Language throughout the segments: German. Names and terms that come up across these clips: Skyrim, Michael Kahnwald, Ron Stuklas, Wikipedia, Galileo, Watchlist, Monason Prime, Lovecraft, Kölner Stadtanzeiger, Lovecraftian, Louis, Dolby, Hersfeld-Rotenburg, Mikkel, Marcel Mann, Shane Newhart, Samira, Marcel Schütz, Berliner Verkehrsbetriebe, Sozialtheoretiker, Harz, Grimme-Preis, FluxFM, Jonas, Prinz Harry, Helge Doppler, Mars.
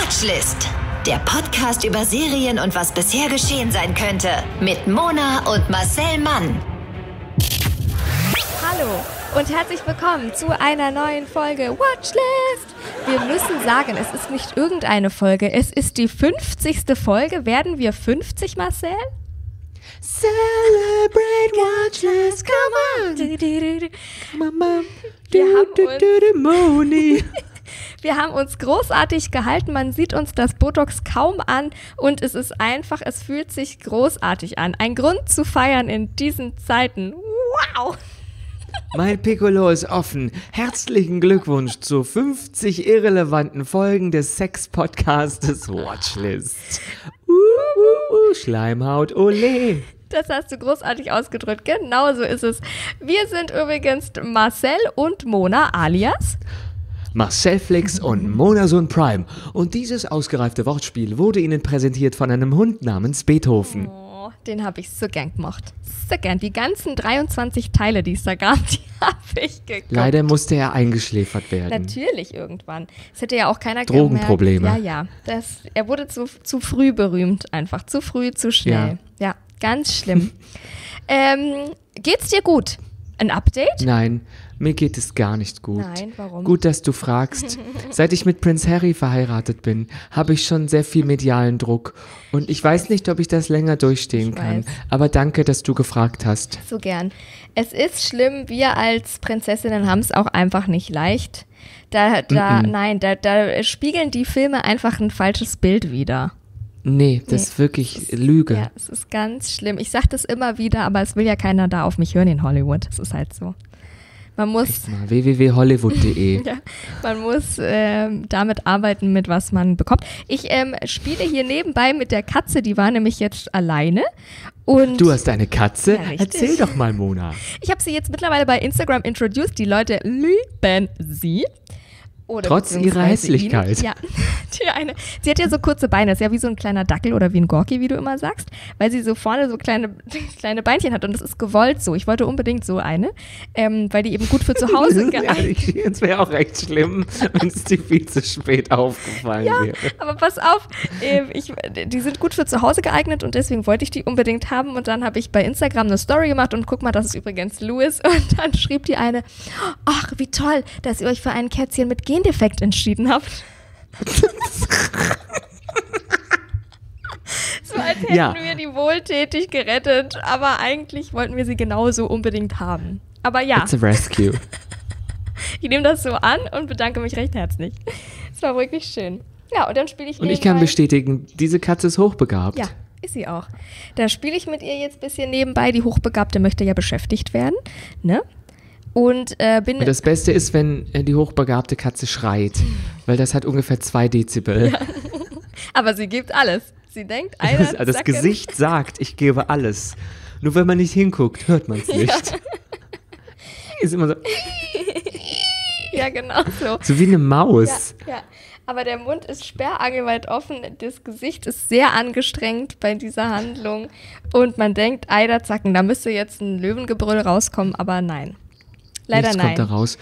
Watchlist, der Podcast über Serien und was bisher geschehen sein könnte, mit Mona und Marcel Mann. Hallo und herzlich willkommen zu einer neuen Folge Watchlist. Wir müssen sagen, es ist nicht irgendeine Folge, es ist die 50. Folge. Werden wir 50, Marcel? Celebrate Watchlist, come on! Wir haben uns großartig gehalten, man sieht uns das Botox kaum an und es ist einfach, es fühlt sich großartig an. Ein Grund zu feiern in diesen Zeiten. Wow! Mein Piccolo ist offen. Herzlichen Glückwunsch zu 50 irrelevanten Folgen des Sex-Podcastes Watchlist. Schleimhaut, ole. Das hast du großartig ausgedrückt, genau so ist es. Wir sind übrigens Marcel und Mona alias Marcel Flix und Monason Prime. Und dieses ausgereifte Wortspiel wurde Ihnen präsentiert von einem Hund namens Beethoven. Oh, den habe ich so gern gemocht. So gern. Die ganzen 23 Teile, die es da gab, die habe ich geguckt. Leider musste er eingeschläfert werden. Natürlich irgendwann. Das hätte ja auch keiner gemerkt. Drogenprobleme. Ja. Er wurde zu früh berühmt einfach. Zu früh, zu schnell. Ja, ganz schlimm. Geht's dir gut? Ein Update? Nein, mir geht es gar nicht gut. Nein, warum? Gut, dass du fragst. Seit ich mit Prinz Harry verheiratet bin, habe ich schon sehr viel medialen Druck. Und ich weiß nicht, ob ich das länger durchstehen kann. Aber danke, dass du gefragt hast. So gern. Es ist schlimm, wir als Prinzessinnen haben es auch einfach nicht leicht. Da spiegeln die Filme einfach ein falsches Bild wider. Nee, das ist wirklich Lüge. Ja, es ist ganz schlimm. Ich sage das immer wieder, aber es will ja keiner da auf mich hören in Hollywood. Das ist halt so. Man muss www.hollywood.de ja, man muss damit arbeiten, mit was man bekommt. Ich spiele hier nebenbei mit der Katze, die war nämlich jetzt alleine. Und du hast eine Katze? Ja, erzähl doch mal, Mona. Ich habe sie jetzt mittlerweile bei Instagram introduced. Die Leute lieben sie. Oder trotz ihrer Hässlichkeit. Ja, sie hat ja so kurze Beine, ist ja wie so ein kleiner Dackel oder wie ein Gorki, wie du immer sagst, weil sie so vorne so kleine Beinchen hat und das ist gewollt so. Ich wollte unbedingt so eine, weil die eben gut für zu Hause geeignet ist. Das wäre auch recht schlimm, wenn es dir viel zu spät aufgefallen wäre. Ja, aber pass auf, die sind gut für zu Hause geeignet und deswegen wollte ich die unbedingt haben und dann habe ich bei Instagram eine Story gemacht und guck mal, das ist übrigens Louis und dann schrieb die eine, ach wie toll, dass ihr euch für ein Kätzchen mit Gendefekt entschieden habt. So als hätten wir die wohltätig gerettet, aber eigentlich wollten wir sie genauso unbedingt haben. Aber ja. It's a rescue. Ich nehme das so an und bedanke mich recht herzlich. Es war wirklich schön. Ja, und dann spiele ich. Und ich kann bestätigen, diese Katze ist hochbegabt. Ja, ist sie auch. Da spiele ich mit ihr jetzt ein bisschen nebenbei. Die Hochbegabte möchte ja beschäftigt werden, ne? Und das Beste ist, wenn die hochbegabte Katze schreit, weil das hat ungefähr 2 Dezibel. Ja. Aber sie gibt alles. Sie denkt, das Gesicht sagt, ich gebe alles. Nur wenn man nicht hinguckt, hört man es nicht. Ja. Ist immer so. Ja, genau so. So wie eine Maus. Ja. Aber der Mund ist sperrangelweit offen, das Gesicht ist sehr angestrengt bei dieser Handlung und man denkt, Eiderzacken, da müsste jetzt ein Löwengebrüll rauskommen, aber nein. Leider nichts kommt da raus.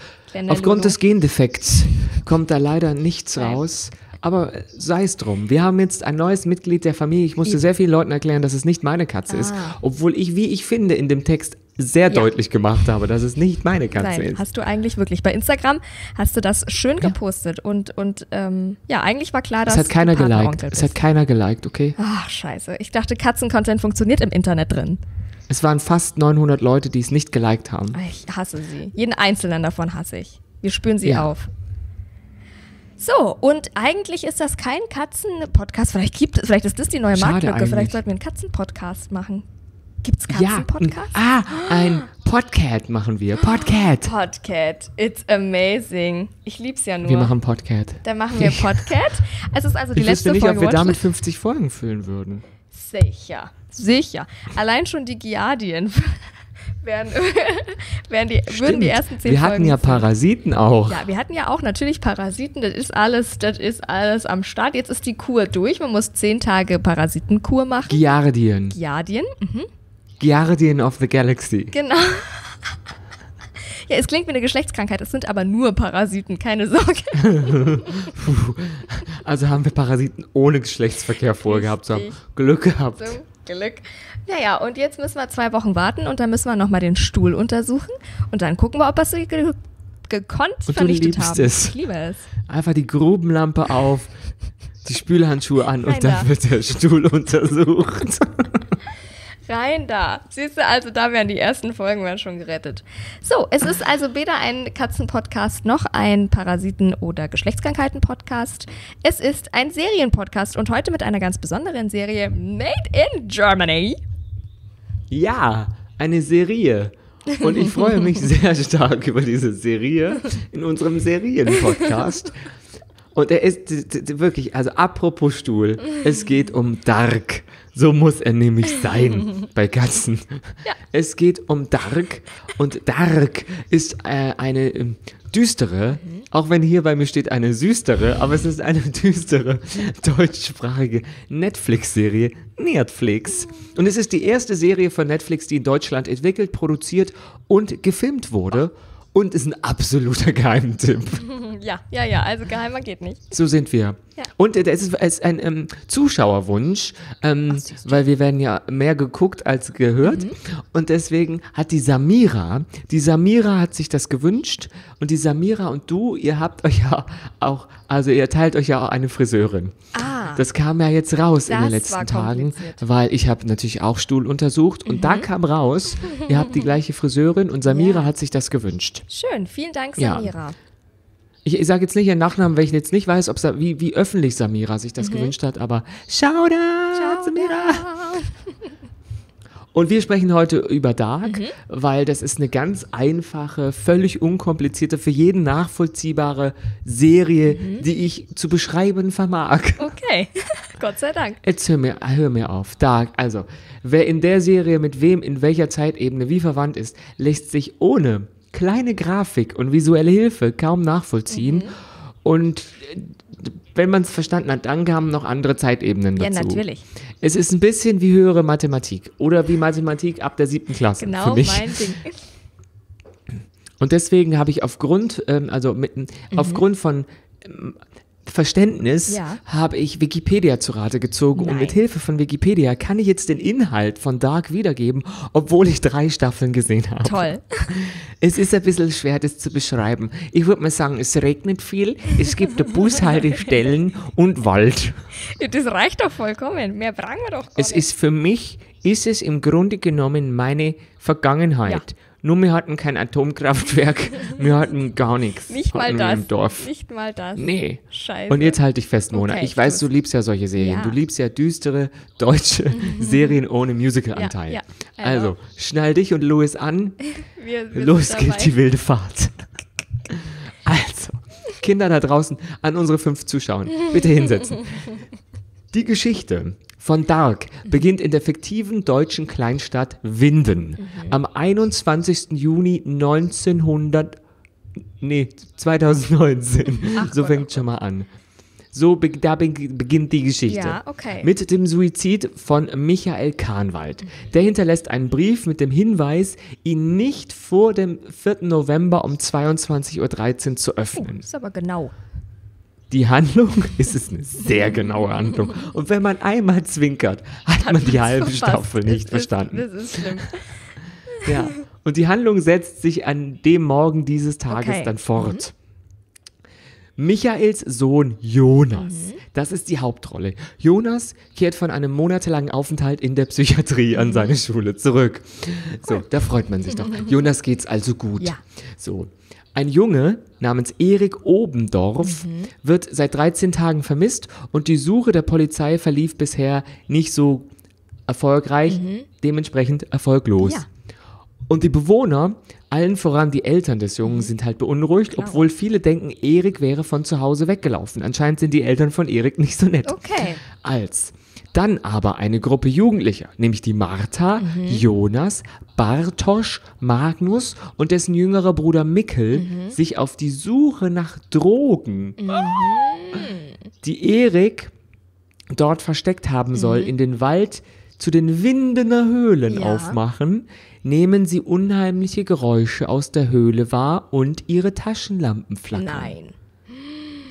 Aufgrund des Gendefekts kommt da leider nichts raus. Aber sei es drum. Wir haben jetzt ein neues Mitglied der Familie. Ich musste sehr vielen Leuten erklären, dass es nicht meine Katze ist. Obwohl ich, wie ich finde, in dem Text sehr deutlich gemacht habe, dass es nicht meine Katze ist. Hast du eigentlich wirklich. Bei Instagram hast du das schön gepostet. Und eigentlich war klar, dass es hat keiner geliked. Es hat keiner geliked, okay? Ach, scheiße. Ich dachte, Katzencontent funktioniert im Internet drin. Es waren fast 900 Leute, die es nicht geliked haben. Ich hasse sie. Jeden einzelnen davon hasse ich. Wir spüren sie auf. So, und eigentlich ist das kein Katzen-Podcast. Vielleicht ist das die neue Marktlücke. Vielleicht sollten wir einen Katzen-Podcast machen. Gibt's Katzen-Podcast? Ja, ein Podcat machen wir. Podcat. It's amazing. Ich lieb's ja nur. Wir machen Podcat. Dann machen wir Podcat. Es ist also die letzte Folge. Ich wüsste nicht, ob wir damit 50 Folgen füllen würden. Sicher. Allein schon die Giardien würden die ersten 10 Folgen. Wir hatten ja Parasiten auch. Ja, wir hatten ja auch natürlich Parasiten. Das ist alles am Start. Jetzt ist die Kur durch. Man muss 10 Tage Parasitenkur machen. Giardien. Mhm. Giardien of the Galaxy. Genau. Ja, es klingt wie eine Geschlechtskrankheit, es sind aber nur Parasiten, keine Sorge. Also haben wir Parasiten ohne Geschlechtsverkehr vorgehabt zu haben. Glück gehabt. So. Glück. Naja, und jetzt müssen wir 2 Wochen warten und dann müssen wir nochmal den Stuhl untersuchen und dann gucken wir, ob wir es gekonnt vernichtet haben. Ich liebe es. Einfach die Grubenlampe auf, die Spülhandschuhe an und dann wird der Stuhl untersucht. Rein da. Siehst du, also da wären die ersten Folgen wären schon gerettet. So, es ist also weder ein Katzenpodcast noch ein Parasiten- oder Geschlechtskrankheiten-Podcast. Es ist ein Serienpodcast und heute mit einer ganz besonderen Serie Made in Germany. Ja, eine Serie. Und ich freue mich sehr stark über diese Serie in unserem Serienpodcast. Und er ist wirklich, also apropos Stuhl, es geht um Dark. So muss er nämlich sein bei Katzen. Ja. Es geht um Dark und Dark ist eine düstere, auch wenn hier bei mir steht eine süßere, aber es ist eine düstere deutschsprachige Netflix-Serie, Netflix. Und es ist die erste Serie von Netflix, die in Deutschland entwickelt, produziert und gefilmt wurde. Und ist ein absoluter Geheimtipp. Ja, also geheimer geht nicht. So sind wir. Ja. Und es ist ein Zuschauerwunsch, weil wir werden ja mehr geguckt als gehört. Mhm. Und deswegen hat die Samira hat sich das gewünscht. Und die Samira und du, ihr habt euch ja auch, also ihr teilt euch ja auch eine Friseurin. Ah. Das kam ja jetzt raus in den letzten Tagen, weil ich habe natürlich auch Stuhl untersucht. Und da kam raus, ihr habt die gleiche Friseurin und Samira hat sich das gewünscht. Schön, vielen Dank, Samira. Ja. Ich sage jetzt nicht ihren Nachnamen, weil ich jetzt nicht weiß, wie öffentlich Samira sich das gewünscht hat, aber Shoutout, Samira! Und wir sprechen heute über Dark, weil das ist eine ganz einfache, völlig unkomplizierte, für jeden nachvollziehbare Serie, die ich zu beschreiben vermag. Okay, Gott sei Dank. Jetzt hör mir auf. Dark, also, wer in der Serie mit wem, in welcher Zeitebene, wie verwandt ist, lässt sich ohne kleine Grafik und visuelle Hilfe kaum nachvollziehen. Und wenn man es verstanden hat, dann kamen noch andere Zeitebenen dazu. Ja, natürlich. Es ist ein bisschen wie höhere Mathematik oder wie Mathematik ab der 7. Klasse. Genau, für mich. Mein Ding. Und deswegen habe ich aufgrund von Verständnis habe ich Wikipedia zu Rate gezogen. Nein. Und mit Hilfe von Wikipedia kann ich jetzt den Inhalt von Dark wiedergeben, obwohl ich 3 Staffeln gesehen habe. Toll. Es ist ein bisschen schwer, das zu beschreiben. Ich würde mal sagen, es regnet viel, es gibt Bushaltestellen und Wald. Ja, das reicht doch vollkommen. Mehr brauchen wir doch gar nicht. Es ist für mich, ist es im Grunde genommen meine Vergangenheit. Ja. Nur wir hatten kein Atomkraftwerk, wir hatten gar nichts. Nicht mal das. Im Dorf. Nicht mal das. Nee. Scheiße. Und jetzt halte ich fest, Mona. Okay, ich weiß, du liebst ja solche Serien. Ja. Du liebst ja düstere deutsche Serien ohne Musical-Anteil. Ja. Also, schnall dich und Louis an. Los dabei. Geht die wilde Fahrt. Also, Kinder da draußen, an unsere 5 Zuschauer, bitte hinsetzen. Die Geschichte von Dark beginnt in der fiktiven deutschen Kleinstadt Winden am 21. Juni 2019. Ach, so fängt schon mal an. Da beginnt die Geschichte. Ja, okay. Mit dem Suizid von Michael Kahnwald. Der hinterlässt einen Brief mit dem Hinweis, ihn nicht vor dem 4. November um 22:13 Uhr zu öffnen. Ist aber genau. Die Handlung ist eine sehr genaue Handlung. Und wenn man einmal zwinkert, hat man die halbe Staffel nicht verstanden. Das ist schlimm. Ja, und die Handlung setzt sich an dem Morgen dieses Tages dann fort. Michaels Sohn Jonas, das ist die Hauptrolle. Jonas kehrt von einem monatelangen Aufenthalt in der Psychiatrie an seine Schule zurück. So, da freut man sich doch. Jonas geht's also gut. Ja. So. Ein Junge namens Erik Obendorf wird seit 13 Tagen vermisst und die Suche der Polizei verlief bisher nicht so erfolgreich, dementsprechend erfolglos. Ja. Und die Bewohner, allen voran die Eltern des Jungen, sind halt beunruhigt, obwohl viele denken, Erik wäre von zu Hause weggelaufen. Anscheinend sind die Eltern von Erik nicht so nett. Okay. Dann aber eine Gruppe Jugendlicher, nämlich die Martha, Jonas, Bartosz, Magnus und dessen jüngerer Bruder Mikkel, sich auf die Suche nach Drogen, die Erik dort versteckt haben soll, in den Wald zu den Windener Höhlen aufmachen, nehmen sie unheimliche Geräusche aus der Höhle wahr und ihre Taschenlampen flackern. Nein.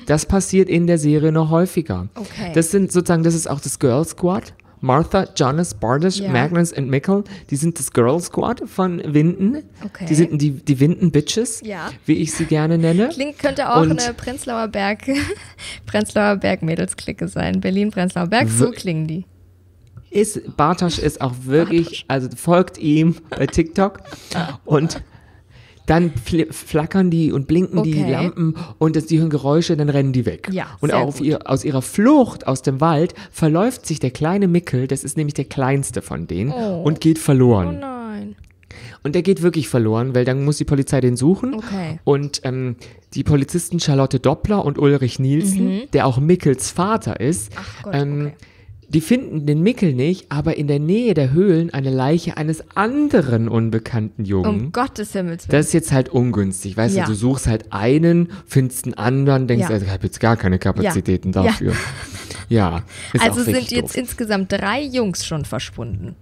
Das passiert in der Serie noch häufiger. Okay. Das sind sozusagen, das ist auch das Girl Squad. Martha, Jonas, Bartosz, ja. Magnus und Mikkel, die sind das Girl Squad von Winden. Okay. Die sind die Winden-Bitches, ja, wie ich sie gerne nenne. Klingt, könnte auch und eine Prenzlauer Berg, Prenzlauer Berg-Mädels-Clique sein. Berlin-Prenzlauer Berg, so klingen die. Bartosz ist auch wirklich, also folgt ihm bei TikTok und dann flackern die und blinken die Lampen und die hören Geräusche, dann rennen die weg. Ja, und auch aus ihrer Flucht aus dem Wald verläuft sich der kleine Mikkel, das ist nämlich der kleinste von denen, und geht verloren. Oh nein. Und der geht wirklich verloren, weil dann muss die Polizei den suchen. Okay. Und die Polizisten Charlotte Doppler und Ulrich Nielsen, der auch Mikkels Vater ist, die finden den Mikkel nicht, aber in der Nähe der Höhlen eine Leiche eines anderen unbekannten Jungen. Um Gottes Himmels Willen. Das ist jetzt halt ungünstig, weißt du, du suchst halt einen, findest einen anderen, denkst, also, ich habe jetzt gar keine Kapazitäten dafür. Ja, ist also auch sind jetzt insgesamt 3 Jungs schon verschwunden.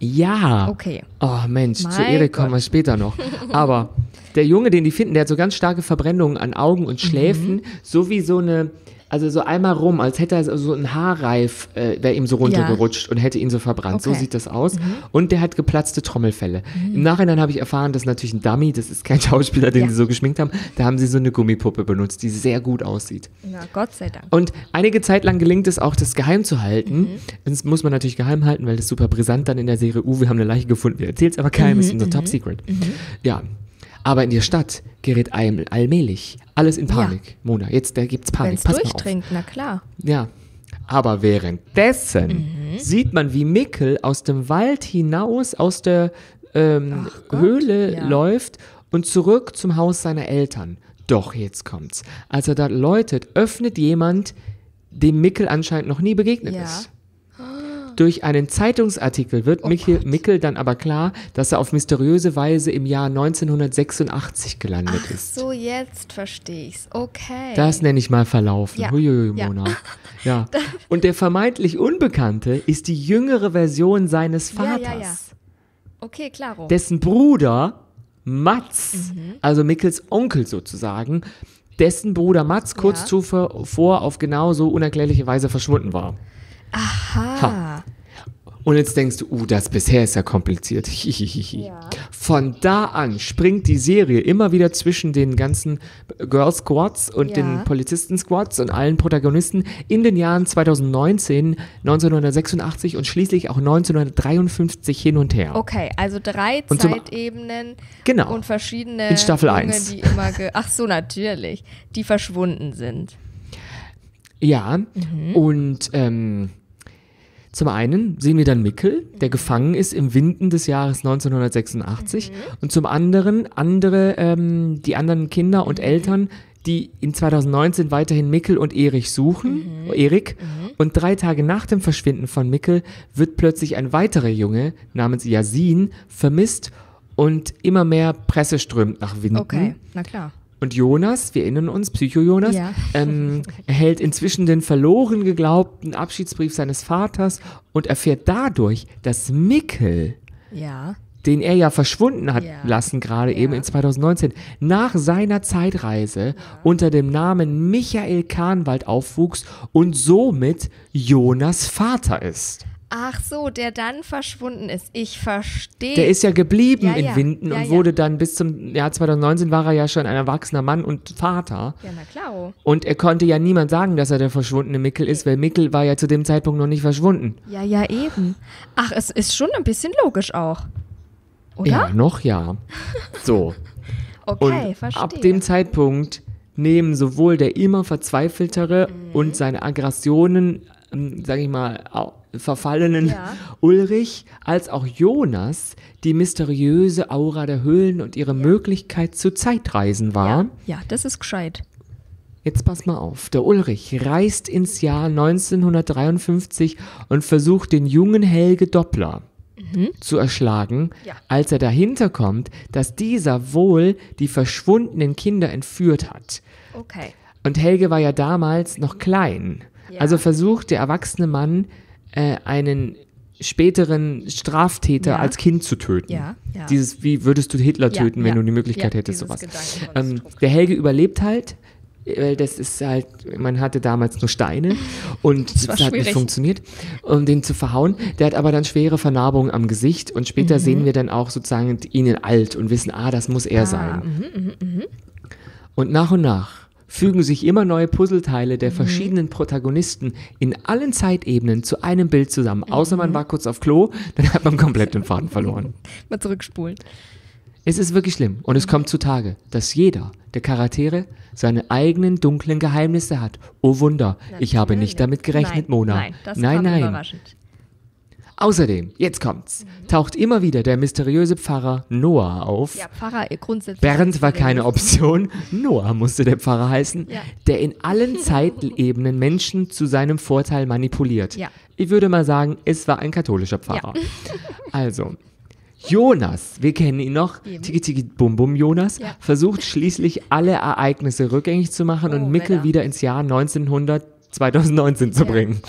Ja. Okay. Oh Mensch, zu Erik kommen wir später noch. Aber der Junge, den die finden, der hat so ganz starke Verbrennungen an Augen und Schläfen, so wie so eine... Also so einmal rum, als hätte er so ein Haarreif, wäre ihm so runtergerutscht und hätte ihn so verbrannt. So sieht das aus. Und der hat geplatzte Trommelfelle. Im Nachhinein habe ich erfahren, das ist natürlich ein Dummy, das ist kein Schauspieler, den sie so geschminkt haben. Da haben sie so eine Gummipuppe benutzt, die sehr gut aussieht. Na, Gott sei Dank. Und einige Zeit lang gelingt es auch, das geheim zu halten. Das muss man natürlich geheim halten, weil das super brisant dann in der Serie, wir haben eine Leiche gefunden, wir erzählen es aber keinem, ist unser Top Secret. Ja. Aber in der Stadt gerät allmählich alles in Panik. Mona, jetzt gibt's Panik. Pass mal auf. Wenn's durchdringt, na klar. Ja, aber währenddessen sieht man, wie Mikkel aus dem Wald hinaus, aus der Höhle läuft und zurück zum Haus seiner Eltern. Doch, jetzt kommt's. Als er dort läutet, öffnet jemand, dem Mikkel anscheinend noch nie begegnet ist. Durch einen Zeitungsartikel wird Mikkel dann aber klar, dass er auf mysteriöse Weise im Jahr 1986 gelandet ist. Ach so, jetzt verstehe ich's. Okay. Das nenne ich mal verlaufen. Ja. Huiuiui, Mona. Ja. Und der vermeintlich Unbekannte ist die jüngere Version seines Vaters. Okay, klaro. Dessen Bruder Mats, also Mikkels Onkel sozusagen, dessen Bruder Mats kurz zuvor auf genauso unerklärliche Weise verschwunden war. Aha. Und jetzt denkst du, das bisher ist ja kompliziert. Von da an springt die Serie immer wieder zwischen den ganzen Girl-Squads und den Polizisten-Squads und allen Protagonisten in den Jahren 2019, 1986 und schließlich auch 1953 hin und her. Okay, also 3 Zeitebenen und verschiedene in Staffel Dinge, 1. die immer ach so, natürlich, die verschwunden sind. Ja, und zum einen sehen wir dann Mikkel, der gefangen ist im Winden des Jahres 1986 und zum anderen die anderen Kinder und Eltern, die in 2019 weiterhin Mikkel und Erik suchen, und 3 Tage nach dem Verschwinden von Mikkel wird plötzlich ein weiterer Junge namens Yasin vermisst und immer mehr Presse strömt nach Winden. Okay, na klar. Und Jonas, wir erinnern uns, Psycho-Jonas, erhält inzwischen den verloren geglaubten Abschiedsbrief seines Vaters und erfährt dadurch, dass Mikkel, den er ja verschwunden hat lassen, gerade eben in 2019, nach seiner Zeitreise unter dem Namen Michael Kahnwald aufwuchs und somit Jonas Vater ist. Ach so, der dann verschwunden ist. Ich verstehe. Der ist ja geblieben in Winden und wurde dann bis zum Jahr 2019 war er ja schon ein erwachsener Mann und Vater. Ja, na klar. Und er konnte ja niemand sagen, dass er der verschwundene Mikkel ist, weil Mikkel war ja zu dem Zeitpunkt noch nicht verschwunden. Ja, ja, eben. Ach, es ist schon ein bisschen logisch auch, oder? Ja, noch So. Okay, verstehe. Ab dem Zeitpunkt nehmen sowohl der immer verzweifeltere und seine Aggressionen, sag ich mal, verfallenen Ulrich als auch Jonas die mysteriöse Aura der Höhlen und ihre Möglichkeit zu Zeitreisen war. Ja, das ist gescheit. Jetzt pass mal auf, der Ulrich reist ins Jahr 1953 und versucht den jungen Helge Doppler zu erschlagen, als er dahinter kommt, dass dieser wohl die verschwundenen Kinder entführt hat. Okay. Und Helge war ja damals noch klein. Ja. Also versucht der erwachsene Mann, einen späteren Straftäter als Kind zu töten. Ja, ja. Dieses, wie würdest du Hitler töten, wenn du die Möglichkeit hättest, sowas. Der Helge überlebt halt, weil das ist halt, man hatte damals nur Steine und das hat nicht funktioniert, um den zu verhauen. Der hat aber dann schwere Vernarbungen am Gesicht und später sehen wir dann auch sozusagen ihn in alt und wissen, ah, das muss er sein. Und nach fügen sich immer neue Puzzleteile der verschiedenen Protagonisten in allen Zeitebenen zu einem Bild zusammen. Außer man war kurz auf Klo, dann hat man komplett den Faden verloren. Mal zurückspulen. Es ist wirklich schlimm und es kommt zutage, dass jeder der Charaktere seine eigenen dunklen Geheimnisse hat. Oh Wunder, ich habe nicht damit gerechnet, Mona. Nein, das kam überraschend. Außerdem, jetzt kommt's, taucht immer wieder der mysteriöse Pfarrer Noah auf. Ja, Pfarrer, grundsätzlich. Bernd war keine Option, Noah musste der Pfarrer heißen, der in allen Zeitebenen Menschen zu seinem Vorteil manipuliert. Ja. Ich würde mal sagen, es war ein katholischer Pfarrer. Ja. Also, Jonas, wir kennen ihn noch, Tiki-Tiki-Bum-Bum-Jonas, versucht schließlich alle Ereignisse rückgängig zu machen und Mikkel wieder ins Jahr 2019 zu bringen.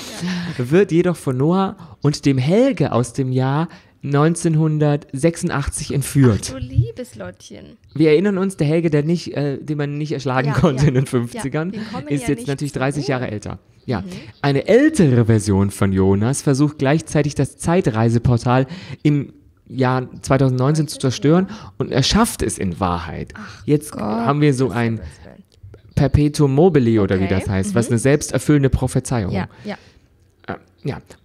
Ja. Wird jedoch von Noah und dem Helge aus dem Jahr 1986 entführt. Ach, du liebes Lottchen. Wir erinnern uns, der Helge, den man nicht erschlagen konnte in den 50ern, ist jetzt natürlich 30 Jahre älter. Ja, eine ältere Version von Jonas versucht gleichzeitig das Zeitreiseportal im Jahr 2019 zu zerstören und er schafft es in Wahrheit. Ach, jetzt haben wir so ein Perpetuum mobile oder wie das heißt, was eine selbsterfüllende Prophezeiung. Ja.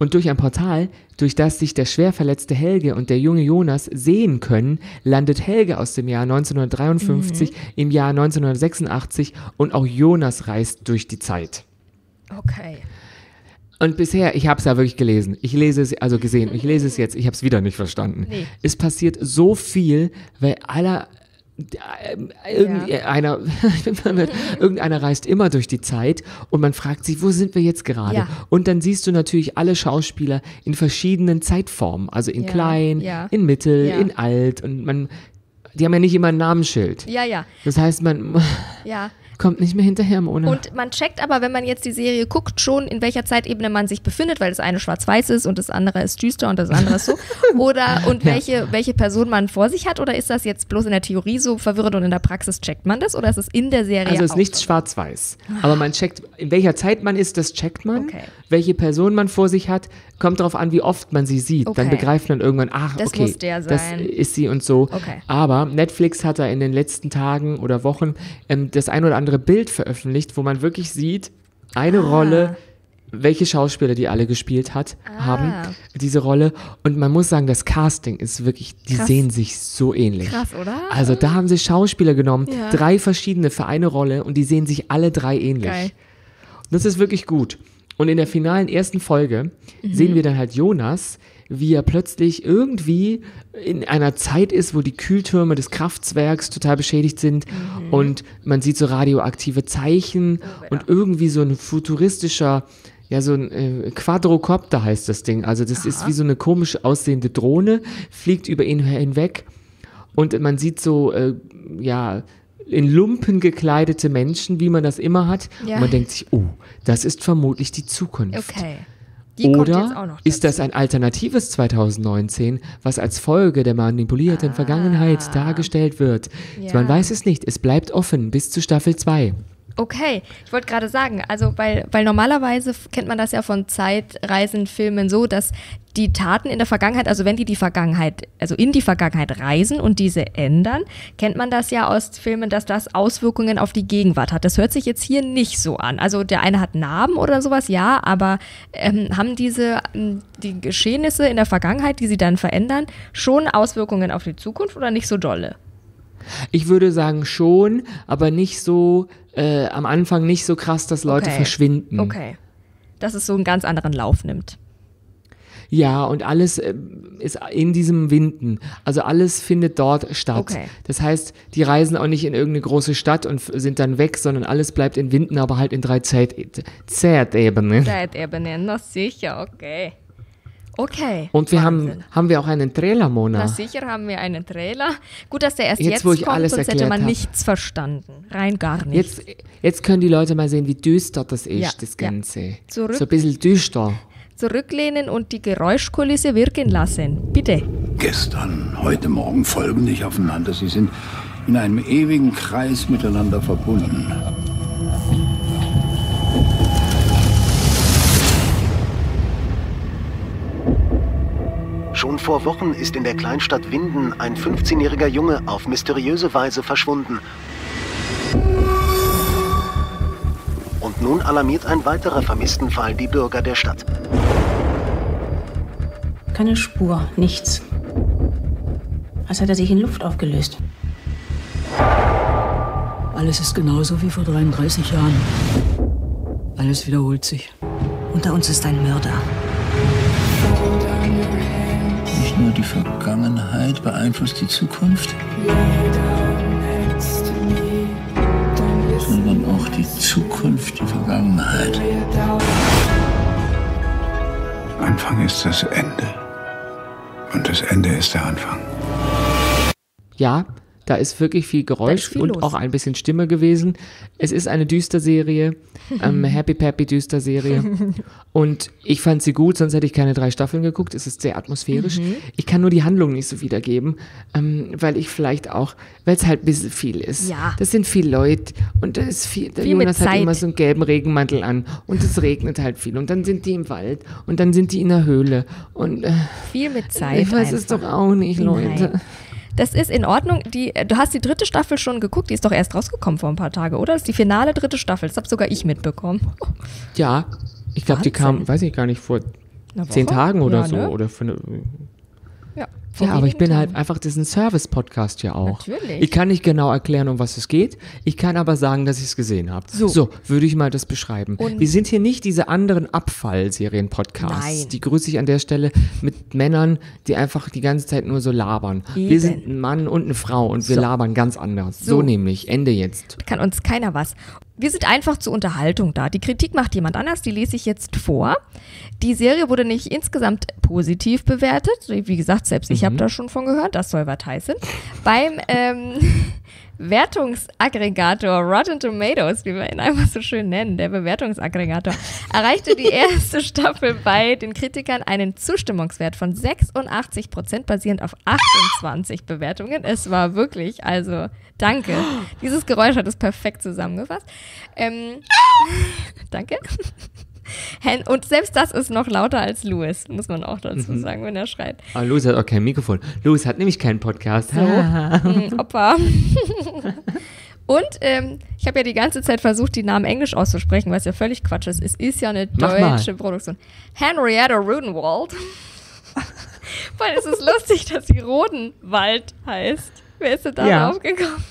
Und durch ein Portal, durch das sich der schwer verletzte Helge und der junge Jonas sehen können, landet Helge aus dem Jahr 1953 im Jahr 1986 und auch Jonas reist durch die Zeit. Okay. Und bisher, ich habe es ja wirklich gelesen, ich lese es jetzt, ich habe es wieder nicht verstanden. Nee. Es passiert so viel, weil irgendeiner reist immer durch die Zeit und man fragt sich, wo sind wir jetzt gerade? Ja. Und dann siehst du natürlich alle Schauspieler in verschiedenen Zeitformen, also in klein, in mittel, in alt und die haben ja nicht immer ein Namensschild. Das heißt, man kommt nicht mehr hinterher, Mona. Und man checkt aber, wenn man jetzt die Serie guckt, schon in welcher Zeitebene man sich befindet, weil das eine schwarz-weiß ist und das andere ist düster und das andere ist so. Welche Person man vor sich hat, oder ist das jetzt bloß in der Theorie so verwirrend und in der Praxis checkt man das, oder ist es in der Serie? Also es ist nichts schwarz-weiß, aber man checkt, in welcher Zeit man ist, das checkt man. Okay. Welche Person man vor sich hat, kommt darauf an, wie oft man sie sieht. Okay. Dann begreift man irgendwann, muss der sein. Das ist sie und so. Okay. Aber Netflix hat da in den letzten Tagen oder Wochen das ein oder andere Bild veröffentlicht, wo man wirklich sieht, eine Rolle, welche Schauspieler die alle gespielt haben, diese Rolle. Und man muss sagen, das Casting ist wirklich, die sehen sich so ähnlich. Krass, oder? Also da haben sie Schauspieler genommen, 3 verschiedene für eine Rolle und die sehen sich alle 3 ähnlich. Geil. Und das ist wirklich gut. Und in der finalen ersten Folge sehen wir dann halt Jonas, wie er plötzlich irgendwie in einer Zeit ist, wo die Kühltürme des Kraftwerks total beschädigt sind und man sieht so radioaktive Zeichen und irgendwie so ein futuristischer, so ein Quadrocopter heißt das Ding. Also das ist wie so eine komisch aussehende Drohne, fliegt über ihn hinweg und man sieht so, in Lumpen gekleidete Menschen, wie man das immer hat. Ja. Und man denkt sich, oh, das ist vermutlich die Zukunft. Okay. Oder ist das ein alternatives 2019, was als Folge der manipulierten Vergangenheit dargestellt wird? Ja. Man weiß es nicht, es bleibt offen bis zu Staffel 2. Okay, ich wollte gerade sagen, also weil normalerweise kennt man das ja von Zeitreisenfilmen so, dass die Taten in der Vergangenheit, also wenn die Vergangenheit, also in die Vergangenheit reisen und diese ändern, kennt man das ja aus Filmen, dass das Auswirkungen auf die Gegenwart hat. Das hört sich jetzt hier nicht so an. Also der eine hat Narben oder sowas, ja, aber haben die Geschehnisse in der Vergangenheit, die sie dann verändern, schon Auswirkungen auf die Zukunft oder nicht so dolle? Ich würde sagen schon, aber nicht so, am Anfang nicht so krass, dass Leute verschwinden. Okay, dass es so einen ganz anderen Lauf nimmt. Ja, und alles ist in diesem Winden. Also alles findet dort statt. Okay. Das heißt, die reisen auch nicht in irgendeine große Stadt und sind dann weg, sondern alles bleibt in Winden, aber halt in 3 Zeitebenen. Zeitebenen, na sicher, okay. Okay. Und wir haben wir auch einen Trailer, Mona. Na sicher haben wir einen Trailer. Gut, dass der erst jetzt kommt, sonst hätte man nichts verstanden. Rein gar nichts. Jetzt können die Leute mal sehen, wie düster das ist, das Ganze. Ja. So ein bisschen düster. Zurücklehnen und die Geräuschkulisse wirken lassen. Bitte. Gestern, heute Morgen folgen nicht aufeinander. Sie sind in einem ewigen Kreis miteinander verbunden. Schon vor Wochen ist in der Kleinstadt Winden ein 15-jähriger Junge auf mysteriöse Weise verschwunden. Und nun alarmiert ein weiterer Vermisstenfall die Bürger der Stadt. Keine Spur, nichts. Als hätte er sich in Luft aufgelöst. Alles ist genauso wie vor 33 Jahren. Alles wiederholt sich. Unter uns ist ein Mörder. Nicht nur die Vergangenheit beeinflusst die Zukunft, sondern auch die Zukunft die Vergangenheit. Anfang ist das Ende. Und das Ende ist der Anfang. Ja, da ist wirklich viel Geräusch und los. Auch ein bisschen Stimme gewesen. Es ist eine Düsterserie, Happy-Pappy-Düsterserie. Und ich fand sie gut, sonst hätte ich keine 3 Staffeln geguckt. Es ist sehr atmosphärisch. Ich kann nur die Handlung nicht so wiedergeben, weil ich vielleicht auch, weil es halt ein bisschen viel ist. Ja. Das sind viele Leute und da ist viel, der Jonas hat immer so einen gelben Regenmantel an und es regnet halt viel. Und dann sind die im Wald und dann sind die in der Höhle. Und, viel mit Zeit. Ich weiß es doch auch nicht, Leute. Nein. Das ist in Ordnung. Du hast die 3. Staffel schon geguckt, die ist doch erst rausgekommen vor ein paar Tagen, oder? Das ist die finale 3. Staffel, das habe sogar ich mitbekommen. Ja, ich glaube, die kam, weiß ich gar nicht, vor 10 Tagen oder ja, so. Ne? Oder für eine, ja, ja, aber ich bin halt einfach, das ist ein Service-Podcast ja auch. Natürlich. Ich kann nicht genau erklären, um was es geht. Ich kann aber sagen, dass ich es gesehen habe. So würde ich mal das beschreiben. Und wir sind hier nicht diese anderen Abfall-Serien-Podcasts. Die grüße ich an der Stelle mit Männern, die einfach die ganze Zeit nur so labern. Eben. Wir sind ein Mann und eine Frau und wir labern ganz anders. So nämlich. Ende jetzt. Kann uns keiner was. Wir sind einfach zur Unterhaltung da. Die Kritik macht jemand anders, die lese ich jetzt vor. Die Serie wurde nicht insgesamt positiv bewertet. Wie gesagt, selbst ich habe da schon von gehört, das soll was heißen. Beim Wertungsaggregator Rotten Tomatoes, wie wir ihn einfach so schön nennen, der Bewertungsaggregator, erreichte die erste Staffel bei den Kritikern einen Zustimmungswert von 86%, basierend auf 28 Bewertungen. Es war wirklich, also danke. Dieses Geräusch hat es perfekt zusammengefasst. Danke. Und selbst das ist noch lauter als Louis, muss man auch dazu sagen, wenn er schreit. Aber Louis hat auch kein Mikrofon. Louis hat nämlich keinen Podcast. So, Opfer. Und ich habe ja die ganze Zeit versucht, die Namen englisch auszusprechen, was ja völlig Quatsch ist. Es ist ja eine deutsche Produktion. Henrietta Rodenwald. Weil es ist lustig, dass sie Rodenwald heißt. Wer ist denn da aufgekommen?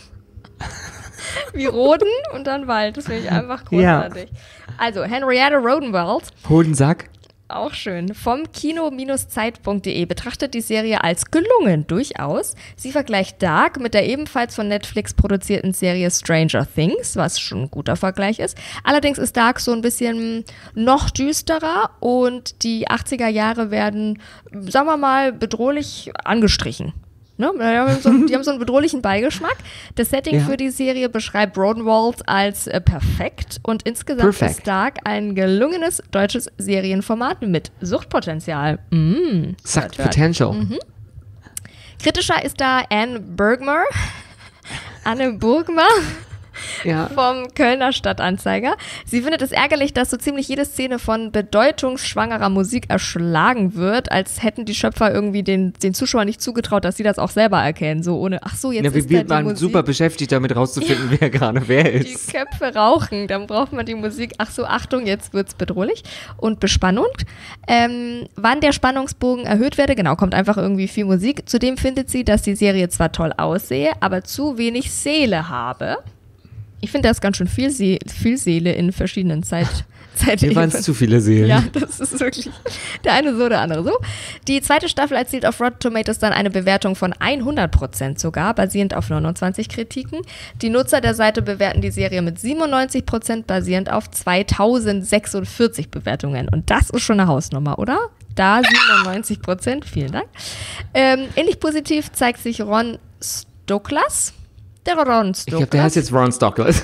Wie Roden und dann Wald. Das finde ich einfach großartig. Ja. Also, Henrietta Rodenwald. Hodensack. Auch schön. Vom kino-zeit.de betrachtet die Serie als gelungen, durchaus. Sie vergleicht Dark mit der ebenfalls von Netflix produzierten Serie Stranger Things, was schon ein guter Vergleich ist. Allerdings ist Dark so ein bisschen noch düsterer und die 80er Jahre werden, sagen wir mal, bedrohlich angestrichen. Ne? Die haben so einen bedrohlichen Beigeschmack. Das Setting für die Serie beschreibt Rodenwald als perfekt und insgesamt ist Dark ein gelungenes deutsches Serienformat mit Suchtpotenzial. Sucht Potential. Kritischer ist da Anne Burgmer. Ja. Vom Kölner Stadtanzeiger. Sie findet es ärgerlich, dass so ziemlich jede Szene von bedeutungsschwangerer Musik erschlagen wird, als hätten die Schöpfer irgendwie den Zuschauern nicht zugetraut, dass sie das auch selber erkennen. So ohne, ach so, jetzt ist wir waren Musik. Super beschäftigt damit rauszufinden, wer gerade wer ist. Die Köpfe rauchen, dann braucht man die Musik. Ach so, Achtung, jetzt wird's bedrohlich. Und Bespannung. Wann der Spannungsbogen erhöht werde, genau, kommt einfach irgendwie viel Musik. Zudem findet sie, dass die Serie zwar toll aussehe, aber zu wenig Seele habe. Ich finde, da ist ganz schön viel Seele in verschiedenen Zeiten. Mir waren es zu viele Seelen. Ja, das ist wirklich der eine so, der andere so. Die 2. Staffel erzielt auf Rotten Tomatoes dann eine Bewertung von 100% sogar, basierend auf 29 Kritiken. Die Nutzer der Seite bewerten die Serie mit 97%, basierend auf 2046 Bewertungen. Und das ist schon eine Hausnummer, oder? Da 97%, vielen Dank. Ähnlich positiv zeigt sich Ron Stuklas. Der Ron Stuklas. Ich glaube, der heißt jetzt Ron Stuklas.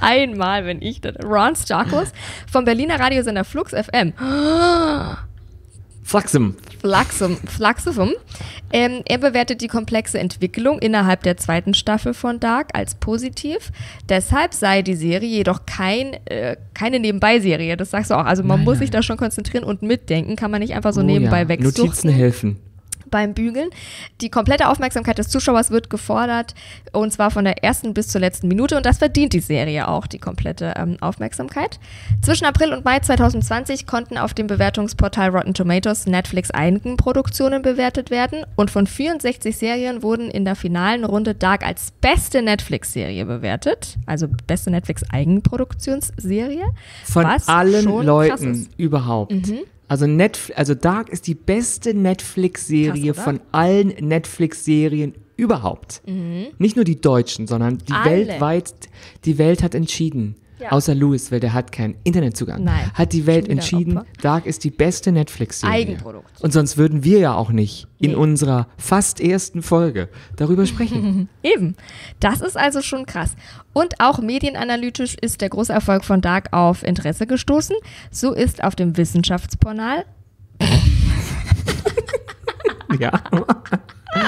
Einmal, wenn ich das. Ron Stuklas vom Berliner Radiosender FluxFM. FluxFM. Er bewertet die komplexe Entwicklung innerhalb der zweiten Staffel von Dark als positiv. Deshalb sei die Serie jedoch keine Nebenbeiserie. Das sagst du auch. Also man muss sich da schon konzentrieren und mitdenken. Kann man nicht einfach so nebenbei wegsuchen. Notizen helfen beim Bügeln. Die komplette Aufmerksamkeit des Zuschauers wird gefordert, und zwar von der ersten bis zur letzten Minute, und das verdient die Serie auch, die komplette Aufmerksamkeit. Zwischen April und Mai 2020 konnten auf dem Bewertungsportal Rotten Tomatoes Netflix-Eigenproduktionen bewertet werden, und von 64 Serien wurden in der finalen Runde Dark als beste Netflix-Serie bewertet, also beste Netflix-Eigenproduktionsserie. Von allen Leuten überhaupt. Mhm. Also Dark ist die beste Netflix-Serie von allen Netflix-Serien überhaupt. Mhm. Nicht nur die deutschen, sondern die weltweit. Die Welt hat entschieden. Ja. Außer Louis, weil der hat keinen Internetzugang. Nein. Hat die Welt entschieden, Dark ist die beste Netflix-Serie. Eigenprodukt. Und sonst würden wir ja auch nicht in unserer fast ersten Folge darüber sprechen. Eben. Das ist also schon krass. Und auch medienanalytisch ist der große Erfolg von Dark auf Interesse gestoßen. So ist auf dem Wissenschaftsportal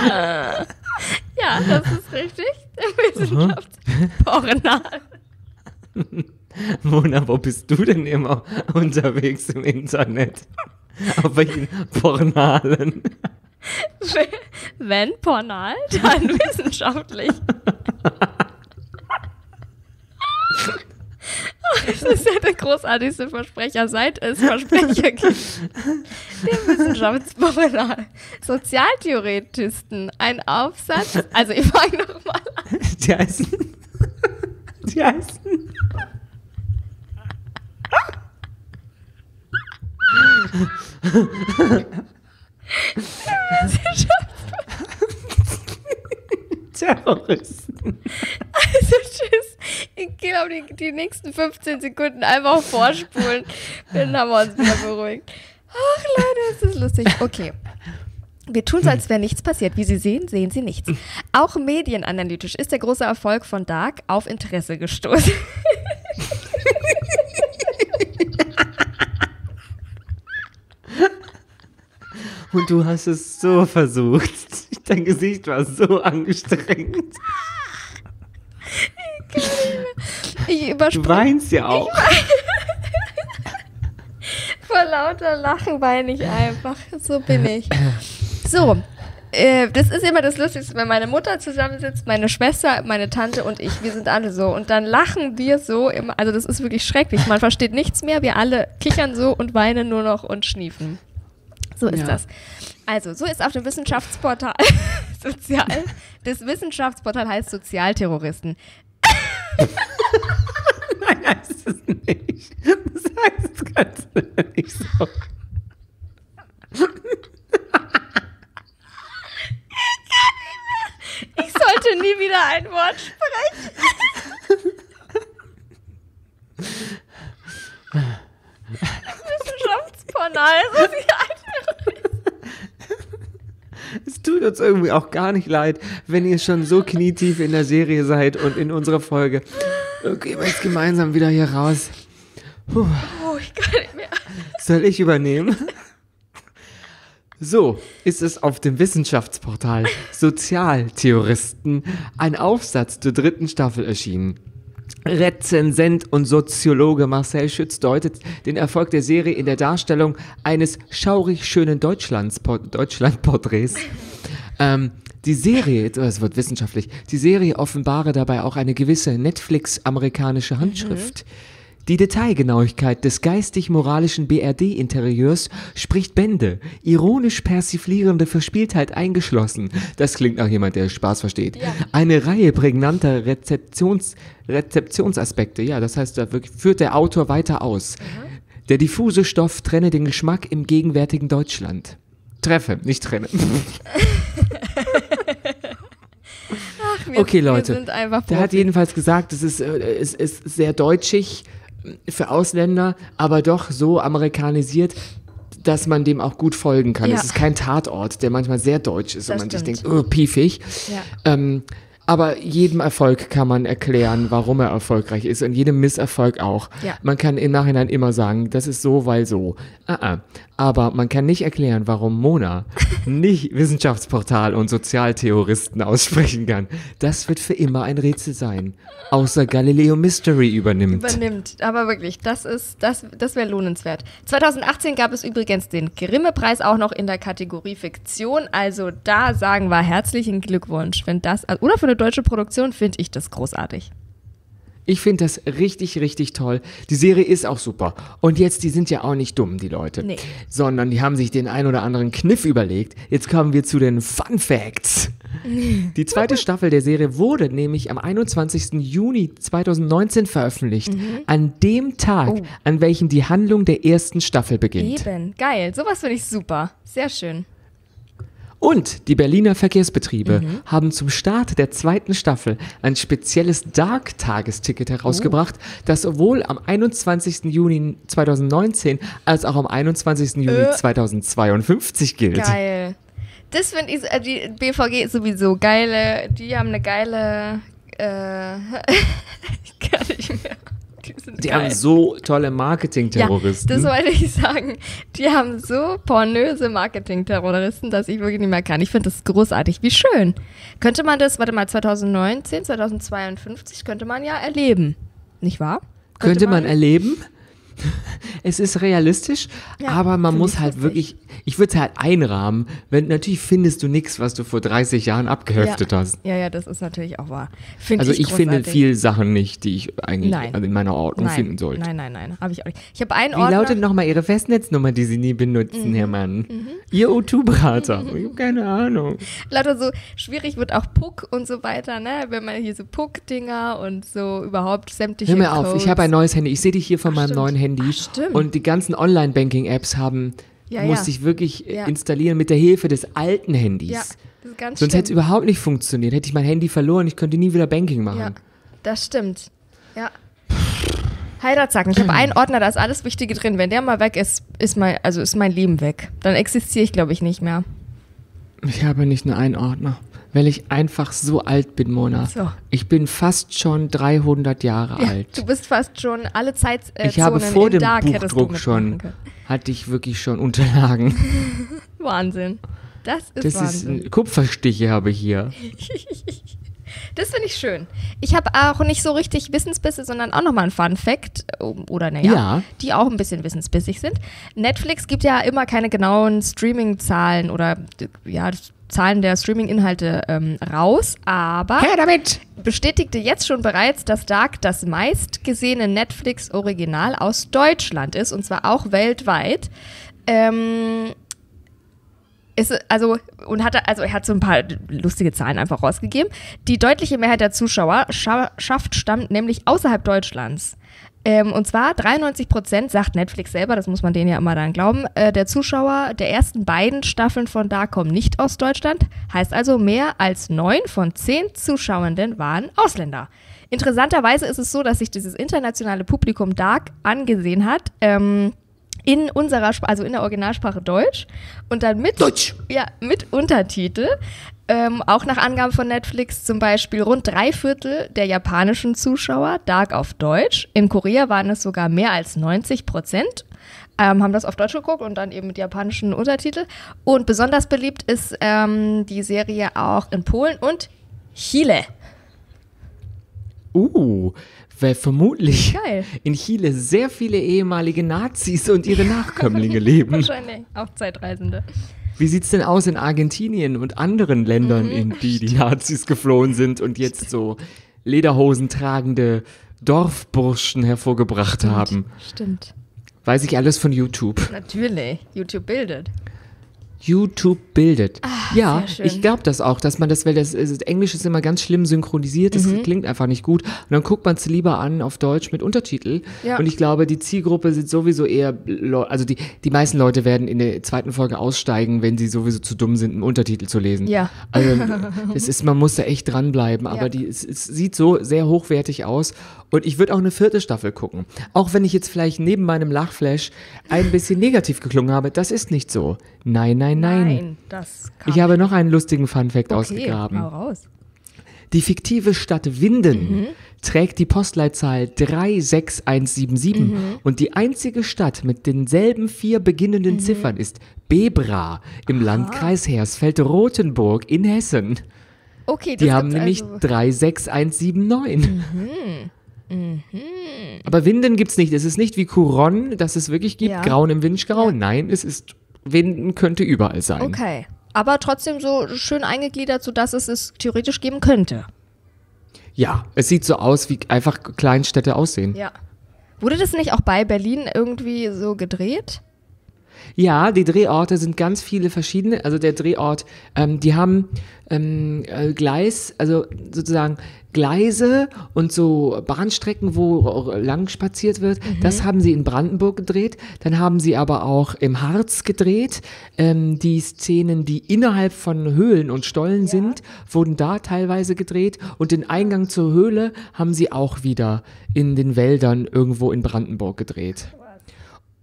Ja, das ist richtig. Der Wissenschaftsportal. Mona, wo bist du denn immer unterwegs im Internet? Auf welchen Pornalen? Wenn Pornal, dann wissenschaftlich. Das ist ja der großartigste Versprecher, seit es Versprecher gibt. Der Wissenschaftsportal. Sozialtheoretisten. Ein Aufsatz. Also ich fange nochmal an. Die heißen. Terroristen. Also tschüss. Ich gehe auf die nächsten 15 Sekunden einfach vorspulen. Dann haben wir uns wieder beruhigt. Ach Leute, das ist lustig. Okay. Wir tun so, als wäre nichts passiert. Wie Sie sehen, sehen Sie nichts. Auch medienanalytisch ist der große Erfolg von Dark auf Interesse gestoßen. Und du hast es so versucht. Dein Gesicht war so angestrengt. Ich überspringe. Du weinst ja auch. Vor lauter Lachen weine ich einfach. So bin ich. So, das ist immer das Lustigste, wenn meine Mutter zusammensitzt, meine Schwester, meine Tante und ich, wir sind alle so. Und dann lachen wir so, also das ist wirklich schrecklich. Man versteht nichts mehr, wir alle kichern so und weinen nur noch und schniefen. So ist das. Also, so ist auf dem Wissenschaftsportal das Wissenschaftsportal heißt Sozialterroristen. Nein, heißt es nicht. Das heißt ganz nicht so. Ich sollte nie wieder ein Wort sprechen. Wissenschaftsportal, es tut uns irgendwie auch gar nicht leid, wenn ihr schon so knietief in der Serie seid und in unserer Folge. Okay, wir jetzt gemeinsam wieder hier raus. Puh. Oh, ich kann nicht mehr. Soll ich übernehmen? So ist es auf dem Wissenschaftsportal Sozialtheoristen ein Aufsatz zur 3. Staffel erschienen. Rezensent und Soziologe Marcel Schütz deutet den Erfolg der Serie in der Darstellung eines schaurig schönen Deutschlandporträts. Die Serie offenbare dabei auch eine gewisse Netflix-amerikanische Handschrift. Die Detailgenauigkeit des geistig-moralischen BRD-Interieurs spricht Bände, ironisch persiflierende Verspieltheit eingeschlossen. Das klingt nach jemand, der Spaß versteht. Ja. Eine Reihe prägnanter Rezeptionsaspekte, das heißt, da führt der Autor weiter aus. Mhm. Der diffuse Stoff trenne den Geschmack im gegenwärtigen Deutschland. Treffe, nicht trenne. Ach, okay, Leute, der hat jedenfalls gesagt, es ist sehr deutschig für Ausländer, aber doch so amerikanisiert, dass man dem auch gut folgen kann. Ja. Es ist kein Tatort, der manchmal sehr deutsch ist, das und man stimmt. Sich denkt, piefig. Ja. Aber jedem Erfolg kann man erklären, warum er erfolgreich ist, und jedem Misserfolg auch. Ja. Man kann im Nachhinein immer sagen, das ist so, weil so. Aber man kann nicht erklären, warum Mona nicht Wissenschaftsportal und Sozialtheoristen aussprechen kann. Das wird für immer ein Rätsel sein. Außer Galileo Mystery übernimmt. Aber wirklich, das wäre lohnenswert. 2018 gab es übrigens den Grimme-Preis auch noch in der Kategorie Fiktion. Also da sagen wir herzlichen Glückwunsch. Wenn das, oder für eine deutsche Produktion finde ich das großartig. Ich finde das richtig, richtig toll. Die Serie ist auch super. Und jetzt, die sind ja auch nicht dumm, die Leute. Nee. Sondern die haben sich den ein oder anderen Kniff überlegt. Jetzt kommen wir zu den Fun Facts. Die zweite Staffel der Serie wurde nämlich am 21. Juni 2019 veröffentlicht. Mhm. An dem Tag, an welchem die Handlung der ersten Staffel beginnt. Eben, geil. Sowas finde ich super. Sehr schön. Und die Berliner Verkehrsbetriebe haben zum Start der zweiten Staffel ein spezielles Dark-Tagesticket herausgebracht, das sowohl am 21. Juni 2019 als auch am 21. Juni 2052 gilt. Geil. Das finde ich, die BVG ist sowieso geile, die haben eine geile, ich kann nicht mehr. Die haben so tolle Marketing-Terroristen. Ja, das wollte ich sagen. Die haben so pornöse Marketing-Terroristen, dass ich wirklich nicht mehr kann. Ich finde das großartig. Wie schön. Könnte man das, warte mal, 2019, 2052 könnte man ja erleben. Nicht wahr? Könnte man erleben? Es ist realistisch, ja, aber man muss halt wirklich, ich würde es halt einrahmen, wenn natürlich findest du nichts, was du vor 30 Jahren abgeheftet hast. Ja, ja, das ist natürlich auch wahr. Ich finde viele Sachen nicht, die ich eigentlich in meiner Ordnung finden sollte. Nein, habe ich auch nicht. Ich habe einen Ordner. Wie lautet nochmal Ihre Festnetznummer, die Sie nie benutzen, Herr Mann? Ihr O2-Berater. Ich habe keine Ahnung. Lauter so, schwierig wird auch Puck und so weiter, ne? Wenn man hier so Puck-Dinger und so überhaupt sämtliche Codes. Hör mir auf, ich habe ein neues Handy. Ich sehe dich hier von meinem neuen Handy. Und die ganzen Online-Banking-Apps musste ich wirklich installieren mit der Hilfe des alten Handys. Ja, das ist ganz Sonst hätte es überhaupt nicht funktioniert. Hätte ich mein Handy verloren, ich könnte nie wieder Banking machen. Ja, das stimmt. Ja. Heiratzacken. Ich habe einen Ordner, da ist alles Wichtige drin. Wenn der mal weg ist, ist mein Leben weg. Dann existiere ich, glaube ich, nicht mehr. Ich habe nicht nur einen Ordner, weil ich einfach so alt bin, Mona. So. Ich bin fast schon 300 Jahre alt. Du bist fast schon alle Zeitzonen Ich habe vor dem Dark Buchdruck hatte ich wirklich schon Unterlagen. Wahnsinn. Das ist Wahnsinn. Kupferstiche habe ich hier. Das finde ich schön. Ich habe auch nicht so richtig Wissensbisse, sondern auch nochmal einen Fun-Fact, die auch ein bisschen wissensbissig sind. Netflix gibt ja immer keine genauen Streaming-Zahlen oder Zahlen der Streaming-Inhalte raus, aber bestätigte jetzt schon bereits, dass Dark das meistgesehene Netflix-Original aus Deutschland ist, und zwar auch weltweit. Er hat so ein paar lustige Zahlen einfach rausgegeben. Die deutliche Mehrheit der Zuschauer stammt nämlich außerhalb Deutschlands. Und zwar 93%, sagt Netflix selber, das muss man denen ja immer dann glauben, der Zuschauer der ersten beiden Staffeln von Dark kommen nicht aus Deutschland. Heißt also, mehr als 9 von 10 Zuschauenden waren Ausländer. Interessanterweise ist es so, dass sich dieses internationale Publikum Dark angesehen hat, in unserer in der Originalsprache Deutsch und dann mit Deutsch. Ja, mit Untertitel. Auch nach Angaben von Netflix zum Beispiel rund 3/4 der japanischen Zuschauer Dark auf Deutsch. In Korea waren es sogar mehr als 90%. Haben das auf Deutsch geguckt und dann eben mit japanischen Untertitel. Und besonders beliebt ist die Serie auch in Polen und Chile. Weil vermutlich in Chile sehr viele ehemalige Nazis und ihre Nachkömmlinge leben. Wahrscheinlich, auch Zeitreisende. Wie sieht es denn aus in Argentinien und anderen Ländern, in die die Nazis geflohen sind und jetzt so Lederhosen tragende Dorfburschen hervorgebracht haben? Stimmt. Weiß ich alles von YouTube. Natürlich, YouTube bildet. Ach, ja, ich glaube das auch, dass man das, weil das Englisch ist immer ganz schlimm synchronisiert, das klingt einfach nicht gut. Und dann guckt man es lieber an auf Deutsch mit Untertitel. Ja. Und ich glaube, die Zielgruppe sind sowieso eher, die meisten Leute werden in der zweiten Folge aussteigen, wenn sie sowieso zu dumm sind, einen Untertitel zu lesen. Ja. Also man muss da echt dranbleiben, aber es sieht so sehr hochwertig aus. Und ich würde auch eine 4. Staffel gucken. Auch wenn ich jetzt vielleicht neben meinem Lachflash ein bisschen negativ geklungen habe, das ist nicht so. Nein. Ich habe noch einen lustigen Funfact ausgegraben. Hau raus. Die fiktive Stadt Winden trägt die Postleitzahl 36177 und die einzige Stadt mit denselben 4 beginnenden Ziffern ist Bebra im Landkreis Hersfeld-Rotenburg in Hessen. Okay, das die haben nämlich also 36179. Aber Winden gibt es nicht. Es ist nicht wie Couronne, dass es wirklich gibt, Grauen im Windsgau. Nein, es ist, Winden könnte überall sein. Okay, aber trotzdem so schön eingegliedert, sodass es theoretisch geben könnte. Ja, es sieht so aus, wie einfach Kleinstädte aussehen. Ja. Wurde das nicht auch bei Berlin irgendwie so gedreht? Ja, die Drehorte sind ganz viele verschiedene. Also der Drehort, die haben Gleis, also sozusagen Gleise und so Bahnstrecken, wo lang spaziert wird. Das haben sie in Brandenburg gedreht. Dann haben sie aber auch im Harz gedreht. Die Szenen, die innerhalb von Höhlen und Stollen sind, wurden da teilweise gedreht. Und den Eingang zur Höhle haben sie auch wieder in den Wäldern irgendwo in Brandenburg gedreht.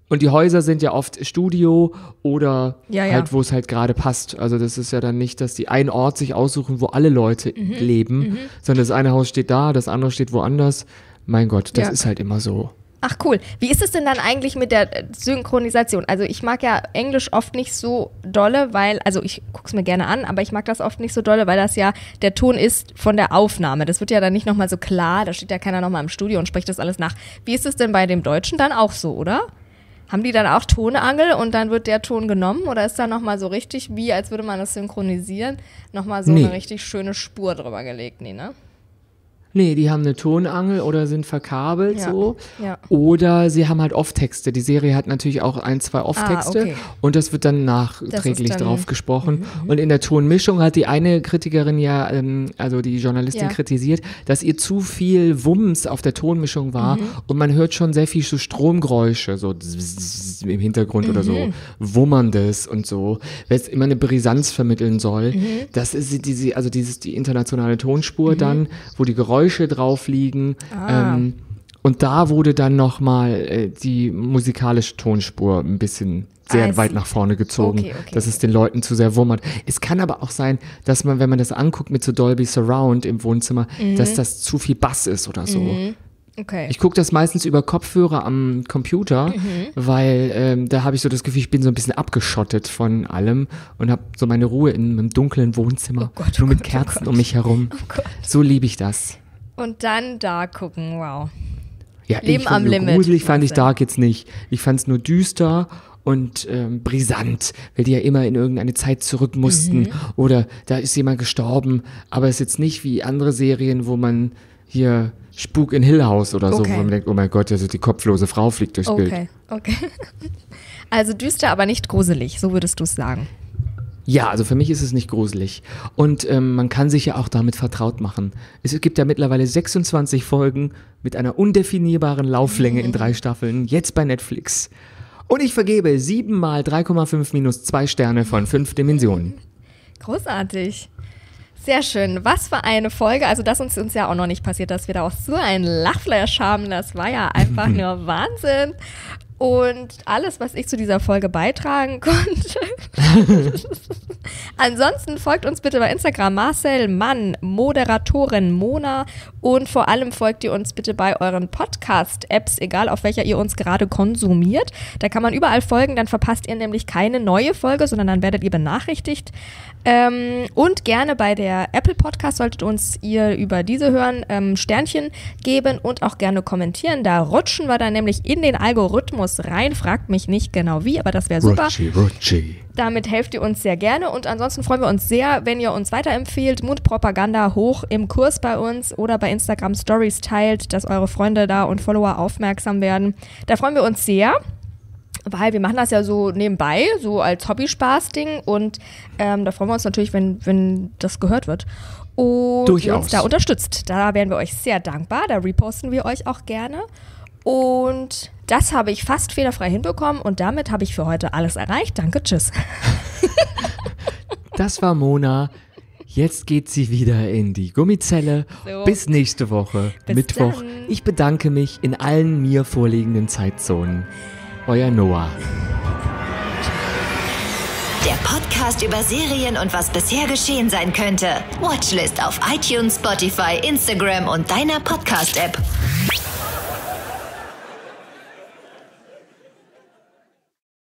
Und die Häuser sind ja oft Studio oder halt, wo es halt gerade passt. Also das ist ja dann nicht, dass die einen Ort sich aussuchen, wo alle Leute leben, sondern das eine Haus steht da, das andere steht woanders. Mein Gott, das ist halt immer so. Ach cool. Wie ist es denn dann eigentlich mit der Synchronisation? Also ich mag ja Englisch oft nicht so dolle, weil, also ich gucke es mir gerne an, aber ich mag das oft nicht so dolle, weil das ja der Ton ist von der Aufnahme. Das wird ja dann nicht nochmal so klar, da steht ja keiner nochmal im Studio und spricht das alles nach. Wie ist es denn bei dem Deutschen dann auch so, oder? Haben die dann auch Tonangel und dann wird der Ton genommen oder ist da nochmal so richtig, wie als würde man das synchronisieren, nochmal so eine richtig schöne Spur drüber gelegt? Nee, ne? Nee, die haben eine Tonangel oder sind verkabelt so. Ja. Oder sie haben halt Off-Texte. Die Serie hat natürlich auch 1, 2 Off-Texte und das wird dann nachträglich drauf gesprochen. Und in der Tonmischung hat die eine Kritikerin ja, also die Journalistin kritisiert, dass ihr zu viel Wumms auf der Tonmischung war und man hört schon sehr viel so Stromgeräusche, so im Hintergrund oder so Wummerndes und so, weil es immer eine Brisanz vermitteln soll. Das ist diese, also die internationale Tonspur dann, wo die Geräusche drauf liegen. Und da wurde dann nochmal die musikalische Tonspur ein bisschen sehr weit nach vorne gezogen, dass es den Leuten zu sehr wummert. Es kann aber auch sein, dass man, wenn man das anguckt mit so Dolby Surround im Wohnzimmer, dass das zu viel Bass ist oder so. Okay. Ich gucke das meistens über Kopfhörer am Computer, weil da habe ich so das Gefühl, ich bin so ein bisschen abgeschottet von allem und habe so meine Ruhe in einem dunklen Wohnzimmer, nur mit Kerzen um mich herum. So liebe ich das. Und dann Dark gucken, wow. Ja, Leben am Limit. Gruselig fand ich Dark jetzt nicht. Ich fand es nur düster und brisant, weil die ja immer in irgendeine Zeit zurück mussten oder da ist jemand gestorben, aber es ist jetzt nicht wie andere Serien, wo man hier Spuk in Hill House oder so, wo man denkt, oh mein Gott, also die kopflose Frau fliegt durchs Bild. Okay. Also düster, aber nicht gruselig, so würdest du es sagen. Ja, also für mich ist es nicht gruselig. Und man kann sich ja auch damit vertraut machen. Es gibt ja mittlerweile 26 Folgen mit einer undefinierbaren Lauflänge in 3 Staffeln, jetzt bei Netflix. Und ich vergebe 7 mal 3,5 - 2 Sterne von 5 Dimensionen. Großartig. Sehr schön. Was für eine Folge. Also das ist uns ja auch noch nicht passiert, dass wir da auch so einen Lachflash haben. Das war ja einfach nur Wahnsinn. Und alles, was ich zu dieser Folge beitragen konnte. Ansonsten folgt uns bitte bei Instagram Marcel Mann, Moderatorin Mona. Und vor allem folgt ihr uns bitte bei euren Podcast-Apps, egal auf welcher ihr uns gerade konsumiert. Da kann man überall folgen, dann verpasst ihr nämlich keine neue Folge, sondern dann werdet ihr benachrichtigt. Und gerne bei der Apple Podcast solltet uns ihr über diese hören, Sternchen geben und auch gerne kommentieren. Da rutschen wir dann nämlich in den Algorithmus rein. Fragt mich nicht genau wie, aber das wäre super. Rutschi. Damit helft ihr uns sehr gerne und ansonsten freuen wir uns sehr, wenn ihr uns weiterempfehlt. Mundpropaganda hoch im Kurs bei uns oder bei Instagram Stories teilt, dass eure Freunde da und Follower aufmerksam werden. Da freuen wir uns sehr. Weil wir machen das ja so nebenbei, so als Hobby-Spaß-Ding und da freuen wir uns natürlich, wenn das gehört wird. Und ihr uns da unterstützt. Da wären wir euch sehr dankbar, da reposten wir euch auch gerne. Und das habe ich fast fehlerfrei hinbekommen und damit habe ich für heute alles erreicht. Danke, tschüss. Das war Mona. Jetzt geht sie wieder in die Gummizelle. So. Bis nächste Woche, Mittwoch. Dann. Ich bedanke mich in allen mir vorliegenden Zeitzonen. Euer Noah. Der Podcast über Serien und was bisher geschehen sein könnte. Watchlist auf iTunes, Spotify, Instagram und deiner Podcast-App.